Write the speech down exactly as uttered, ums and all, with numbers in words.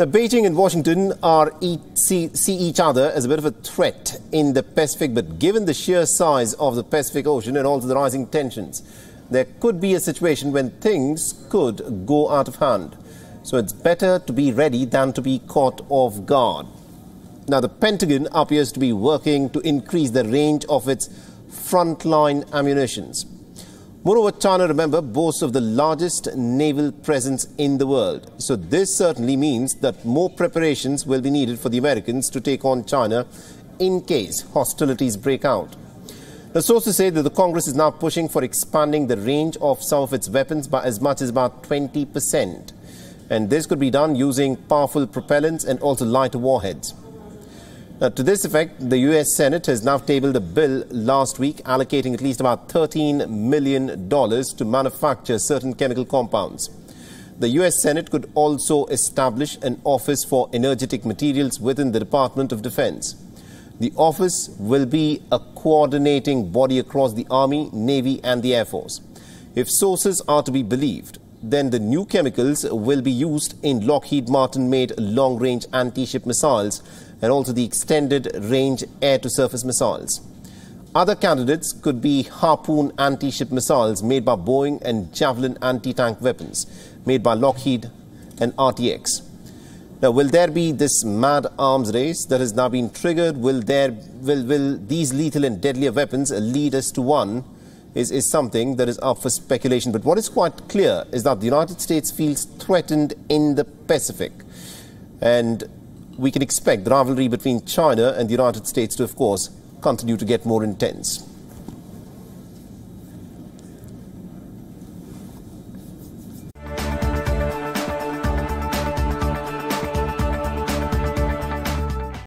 Now, Beijing and Washington are each, see, see each other as a bit of a threat in the Pacific, but given the sheer size of the Pacific Ocean and also the rising tensions, there could be a situation when things could go out of hand. So it's better to be ready than to be caught off guard. Now, the Pentagon appears to be working to increase the range of its frontline ammunitions. Moreover, China, remember, boasts of the largest naval presence in the world. So this certainly means that more preparations will be needed for the Americans to take on China in case hostilities break out. The sources say that the Congress is now pushing for expanding the range of some of its weapons by as much as about twenty percent. And this could be done using powerful propellants and also lighter warheads. Now, to this effect, the U S Senate has now tabled a bill last week allocating at least about thirteen million dollars to manufacture certain chemical compounds. The U S Senate could also establish an Office for Energetic Materials within the Department of Defense. The office will be a coordinating body across the Army, Navy and the Air Force. If sources are to be believed, then the new chemicals will be used in Lockheed Martin-made long-range anti-ship missiles and also the extended-range air-to-surface missiles. Other candidates could be Harpoon anti-ship missiles made by Boeing and Javelin anti-tank weapons made by Lockheed and R T X. Now, will there be this mad arms race that has now been triggered? Will there, will, will these lethal and deadlier weapons lead us to one? Is, is something that is up for speculation. But what is quite clear is that the United States feels threatened in the Pacific. And we can expect the rivalry between China and the United States to, of course, continue to get more intense.